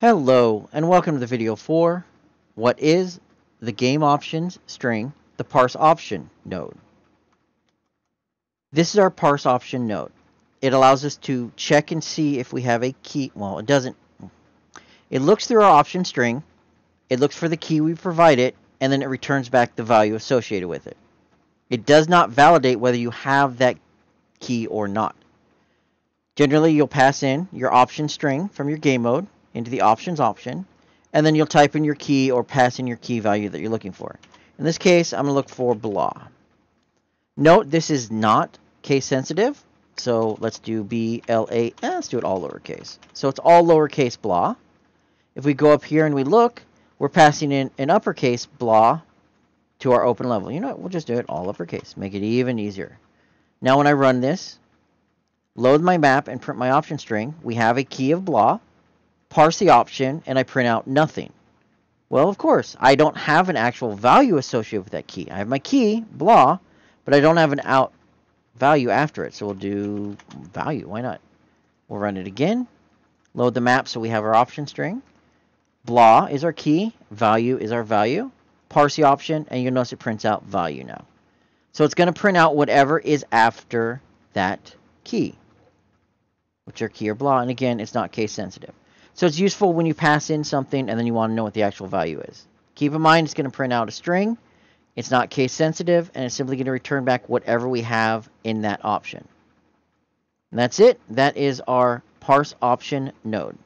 Hello and welcome to the video for what is the game options string, the parse option node. This is our parse option node. It allows us to check and see if we have a key. Well, it doesn't. It looks through our option string, it looks for the key we provide it, and then it returns back the value associated with it. It does not validate whether you have that key or not. Generally, you'll pass in your option string from your game mode into the options option, and then you'll type in your key or pass in your key value that you're looking for. In this case, I'm going to look for blah. Note this is not case sensitive, so let's do BLA. Let's do it all lowercase. So it's all lowercase blah. If we go up here and we look, we're passing in an uppercase blah to our open level. You know what? We'll just do it all uppercase. Make it even easier. Now when I run this, load my map and print my option string, we have a key of blah. Parse the option, and I print out nothing. Well, of course, I don't have an actual value associated with that key. I have my key, blah, but I don't have an out value after it, so we'll do value. Why not? We'll run it again. Load the map so we have our option string. Blah is our key. Value is our value. Parse the option, and you'll notice it prints out value now. So it's going to print out whatever is after that key, which are key or blah, and again, it's not case sensitive. So it's useful when you pass in something and then you want to know what the actual value is. Keep in mind it's going to print out a string, it's not case sensitive, and it's simply going to return back whatever we have in that option. And that's it. That is our parse option node.